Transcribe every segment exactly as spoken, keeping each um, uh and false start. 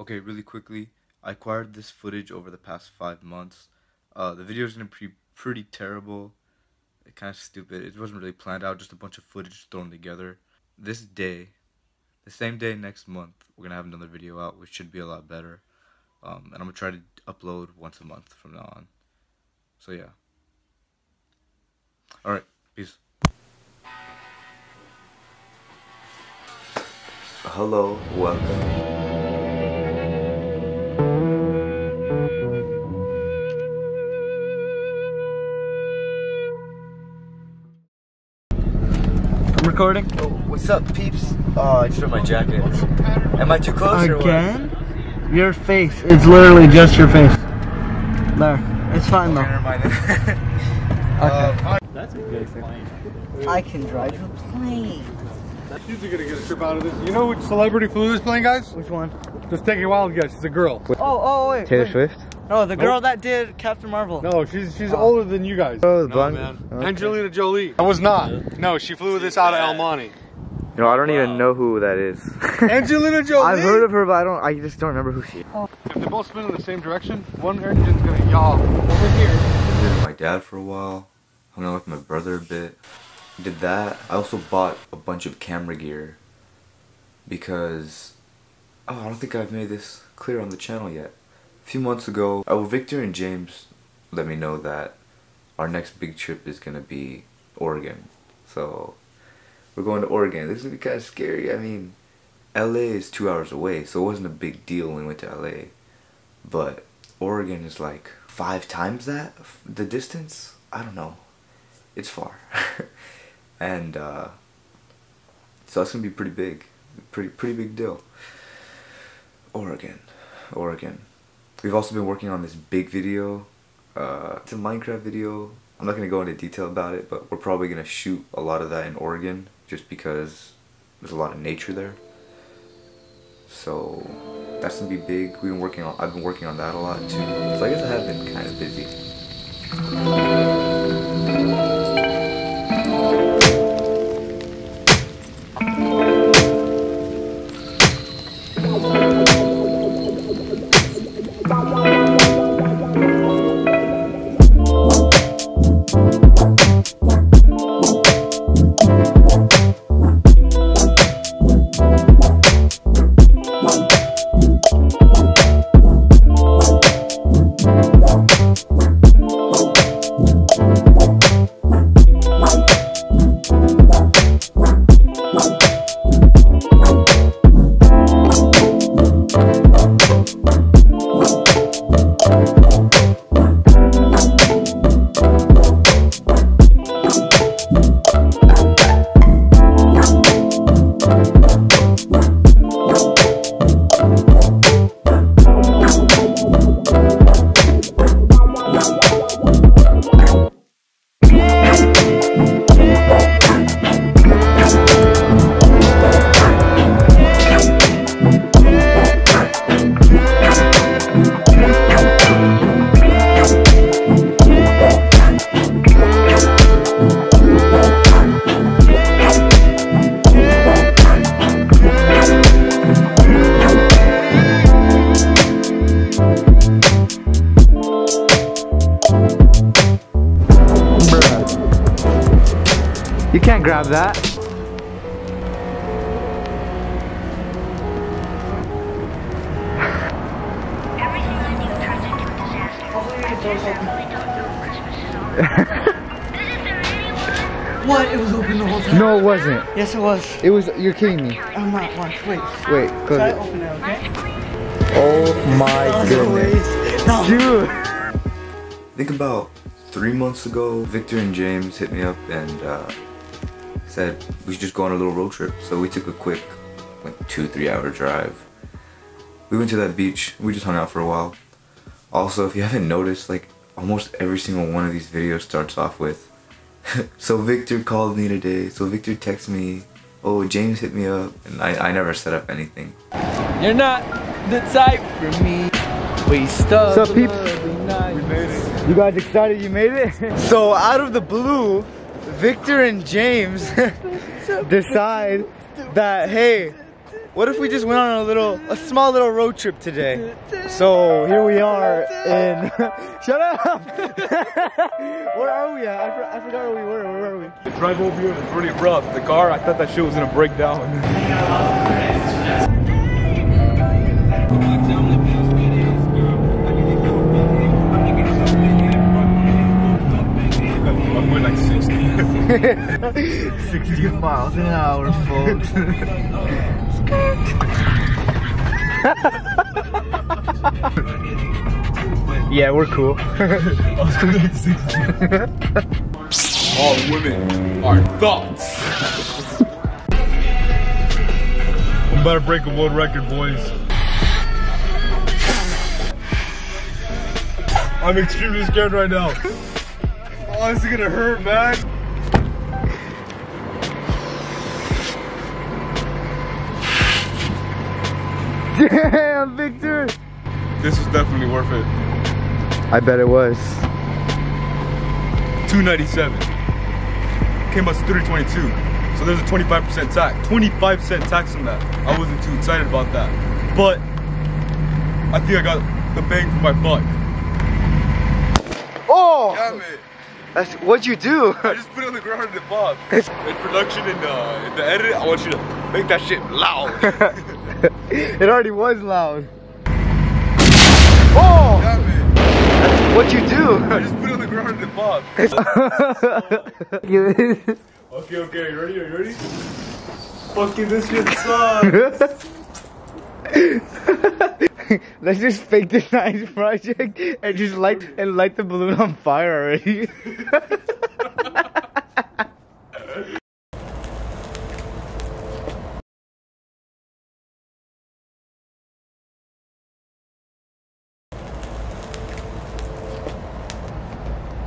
Okay, really quickly, I acquired this footage over the past five months. Uh, the video is going to be pretty terrible, kind of stupid. It wasn't really planned out, just a bunch of footage thrown together. This day, the same day next month, we're going to have another video out, which should be a lot better. Um, and I'm going to try to upload once a month from now on. So yeah. Alright, peace. Hello, welcome. Recording? Oh, what's up, peeps? Oh, I just threw my jacket. Am I too close? Again? Or what? Your face. It's literally just your face. There. It's fine though. Okay. uh, That's a good plane. I can drive a plane. She's gonna get a trip out of this. You know which celebrity flew this plane, guys? Which one? Just take a wild guess. It's a girl. Oh, oh, wait. Taylor Swift? No, the girl nope. that did Captain Marvel. No, she's she's oh. older than you guys. Oh, the blonde. No, man. Okay. Angelina Jolie. I was not. No, she flew this out of El Monte. You know, I don't wow. even know who that is. Angelina Jolie. I've heard of her, but I don't. I just don't remember who she is. If they both spin in the same direction, one engine's gonna yaw over here. I did it with my dad for a while. Hung out with my brother a bit. Did that. I also bought a bunch of camera gear because oh, I don't think I've made this clear on the channel yet. A few months ago, oh, Victor and James let me know that our next big trip is going to be Oregon. So, we're going to Oregon. This is going to be kind of scary. I mean, L A is two hours away, so it wasn't a big deal when we went to L A. But Oregon is like five times that, the distance? I don't know. It's far. And, uh, so that's going to be pretty big. Pretty, pretty big deal. Oregon. Oregon. We've also been working on this big video. Uh, it's a Minecraft video. I'm not going to go into detail about it, but we're probably going to shoot a lot of that in Oregon just because there's a lot of nature there. So that's going to be big. We've been working on, I've been working on that a lot too. So I guess I have been kind of busy. You can't grab that. Everything I do turns into a disaster. I really don't know if Christmas is over. What? It was open the whole time. No, it wasn't. Yes, it was. It was. You're kidding me. I'm not. Watch. Wait. Wait. Close it. Open it, okay? Oh my goodness. No. Dude. Think about three months ago, Victor and James hit me up and. Uh, said we should just go on a little road trip. So we took a quick like two, three hour drive. We went to that beach. We just hung out for a while. Also, if you haven't noticed, like almost every single one of these videos starts off with, so Victor called me today. So Victor texted me, oh, James hit me up. And I, I never set up anything. You're not the type for me. We stuck. What's up, peeps? We made it. You guys excited you made it? So out of the blue, Victor and James decide that, hey, What if we just went on a little, a small little road trip today? So here we are in. Shut up! Where are we at? I, for, I forgot where we were. Where were we? The drive over here was really rough. The car, I thought that shit was gonna break down. I'm going like sixty. sixty miles an hour, folks. Yeah, we're cool. All women are thoughts. I'm about to break a world record, boys. I'm extremely scared right now. Oh, this is gonna hurt, man. Damn, Victor! This was definitely worth it. I bet it was. two ninety-seven. Came out to three twenty-two. So there's a twenty-five percent tax. twenty-five cent tax on that. I wasn't too excited about that. But I think I got the bang for my buck. Oh! Damn it. That's, what'd you do? I just put it on the ground and it bobbed. In production and uh, in the edit, I want you to make that shit loud. It already was loud. Oh! That's what you do? I just put it on the ground and it bobbed. Okay, okay, are you ready? Are you ready? Fucking this shit sucks. Let's just fake this nice project and just light and light the balloon on fire already.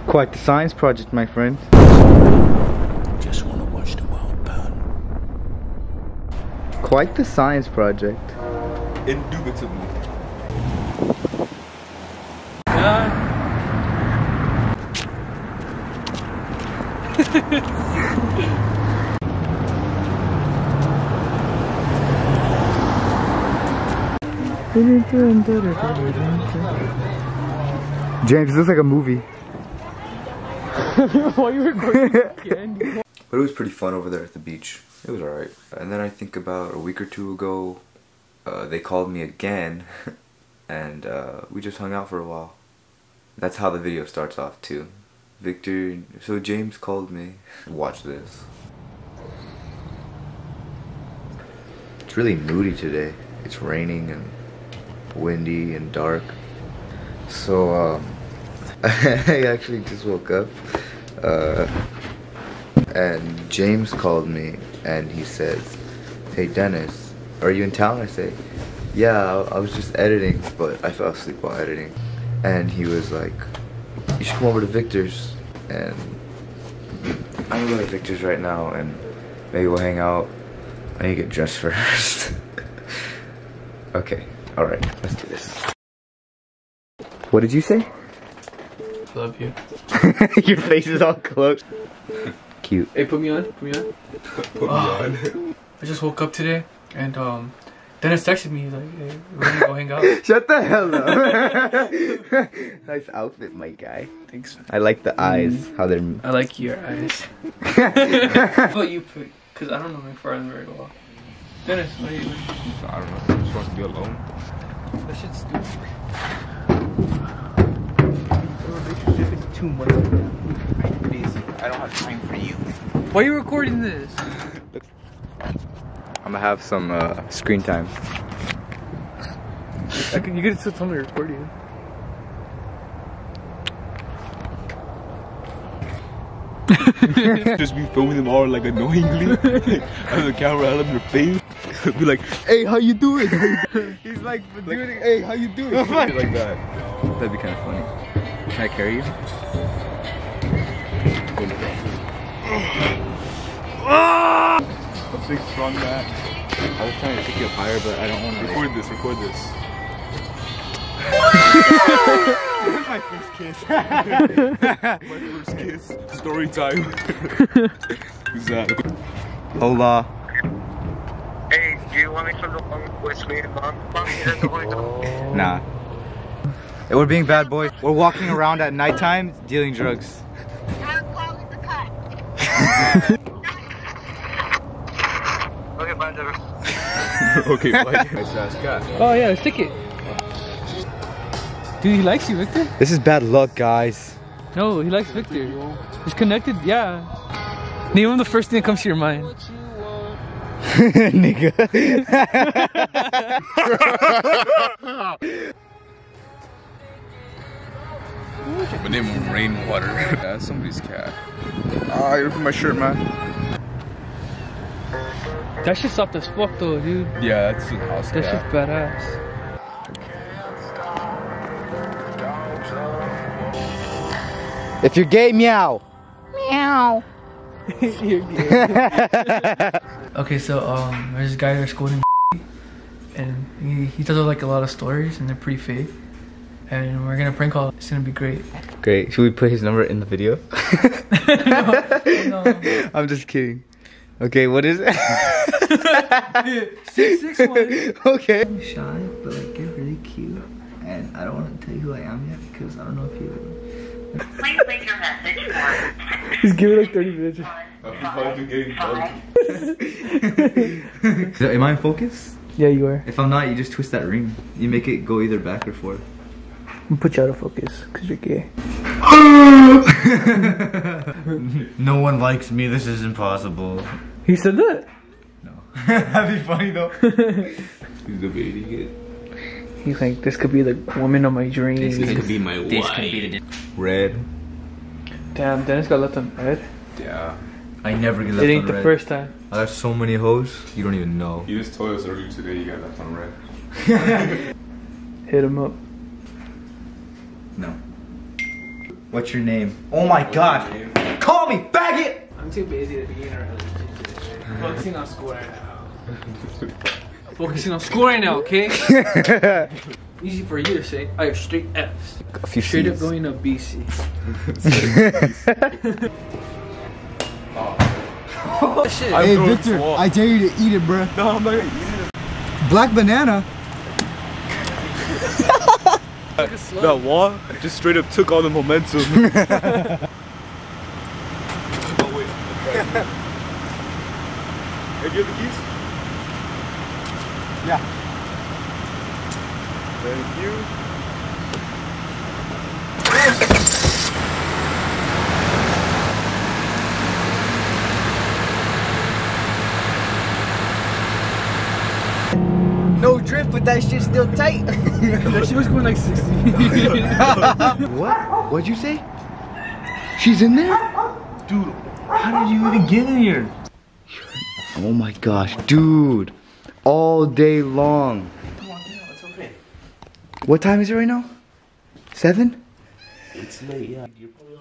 Quite the science project, my friend. Just want to watch the world burn. Quite the science project. Indubitably. James, this looks like a movie. Why are you recording again? But it was pretty fun over there at the beach. It was alright. And then I think about a week or two ago, uh, they called me again, and uh, we just hung out for a while. That's how the video starts off too. Victor, so James called me. Watch this. It's really moody today. It's raining and windy and dark. So, um... I actually just woke up, uh, and James called me, and he says, "Hey Dennis, are you in town?" I say, "Yeah, I was just editing, but I fell asleep while editing." And he was like, "You should come over to Victor's, and I'm going to Victor's right now, and maybe we'll hang out. I need to get dressed first." Okay, alright, let's do this. What did you say? Love you. Your face is all closed. Cute. Hey, put me on. Put me on. Put uh, me on. I just woke up today, and um, Dennis texted me. He's like, "Hey, we're gonna go hang out." Shut the hell up. Nice outfit, my guy. Thanks. I like the eyes. Mm-hmm. How they're. I like your eyes. What you put? Cause I don't know my friend very well. Dennis, what are you? I don't know. I just want to be alone. That shit's stupid. Too much. I'm busy. I don't have time for you. Why are you recording this? I'm gonna have some uh, screen time. I could, you could still tell me to record you. Just be filming them all like annoyingly. On the camera, I love your face. Be like, "Hey, how you doing?" He's like, like, doing it, "Hey, how you doing?" Like that. That'd be kind of funny. Can I carry you? A big strong back. I was trying to pick you up higher, but I don't want to. Record like... this, record this. My first kiss. My first kiss. Story time. Who's that? Hola. Hey, you. wanting some along with me, Mom? Mommy, you don't want to. Nah. We're being bad boys. We're walking around at nighttime dealing drugs. I'm calling the cut. Okay, bye, Dennis. Okay, bye. Nice ass guy. Oh, yeah, let's take it. Dude, he likes you, Victor. This is bad luck, guys. No, he likes Victor. He's connected, yeah. Name him the first thing that comes to your mind. Nigga. But name him Rainwater. That's somebody's cat. Ah, oh, you're ripping my shirt, man. That shit's soft as fuck, though, dude. Yeah, that's an house that cat. That shit's badass. If you're gay, meow. Meow. You're gay. Okay, so um, there's this guy that's scolding, and he, he tells us like a lot of stories, and they're pretty fake. And we're gonna prank call. It's gonna be great. Great. Should we put his number in the video? No, no. I'm just kidding. Okay, what is it? six six one. Okay. I'm shy, but like you're really cute, and I don't want to tell you who I am yet because I don't know if you. Please leave your message for He's giving like thirty minutes. Am I in focus? Yeah, you are. If I'm not, you just twist that ring. You make it go either back or forth. I'll put you out of focus because you're gay. No one likes me. This is impossible. He said that? No. That'd be funny though. He's the baby kid. He's like, this could be the woman of my dreams. This could be my wife. This could be the red. Damn, Dennis got left on red. Yeah. I never get left on red. It ain't the first time. I have so many hoes, you don't even know. You just told us earlier today you got left on red. Hit him up. No. What's your name? Oh my god! Call me, faggot! I'm too busy to be in a relationship. I'm focusing on school right now. Focusing on school right now, okay? Easy for you to say. I have straight F's. A few straight C's. Up going to B C. Oh. Shit. Hey Victor, I dare you to eat it, bro. No, I'm not gonna eat it. Black banana. That wall just straight up took all the momentum. Oh wait. Hey, do you have the keys? Yeah. Thank you. No drift, but that shit's still tight. That shit was going like sixty. What? What'd you say? She's in there? Dude, how did you even get in here? Oh my gosh, dude. All day long. Come on, Dale, it's okay. What time is it right now? Seven? It's late, yeah.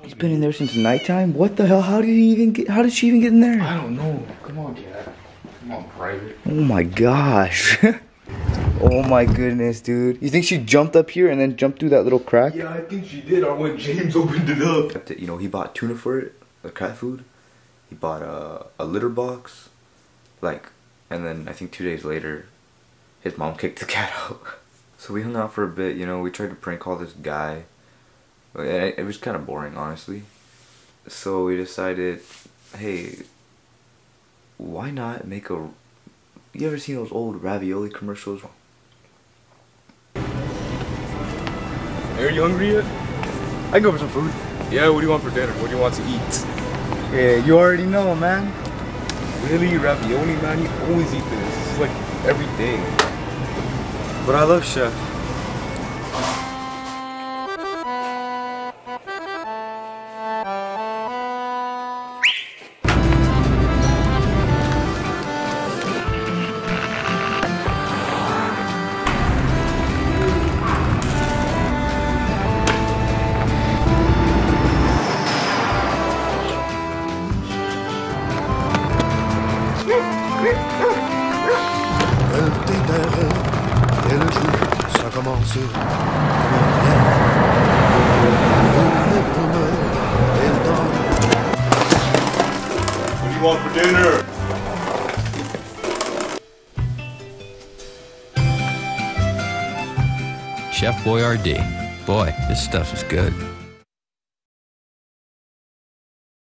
He's been in there since nighttime? What the hell? How did he even get how did she even get in there? I don't know. Come on, Dad. Come on, private. Oh my gosh. Oh my goodness, dude. You think she jumped up here and then jumped through that little crack? Yeah, I think she did. I when James opened it up. You know, he bought tuna for it, like cat food. He bought a, a litter box. Like And then I think two days later, his mom kicked the cat out. So we hung out for a bit, you know, we tried to prank call this guy. It was kind of boring, honestly. So we decided, hey, why not make a... You ever seen those old ravioli commercials? Are you hungry yet? I can go for some food. Yeah, what do you want for dinner? What do you want to eat? Yeah, you already know, man. Really, ravioli, man? You always eat this. This is like every day. But I love Chef. What do you want for dinner? Chef Boyardee. Boy, this stuff is good.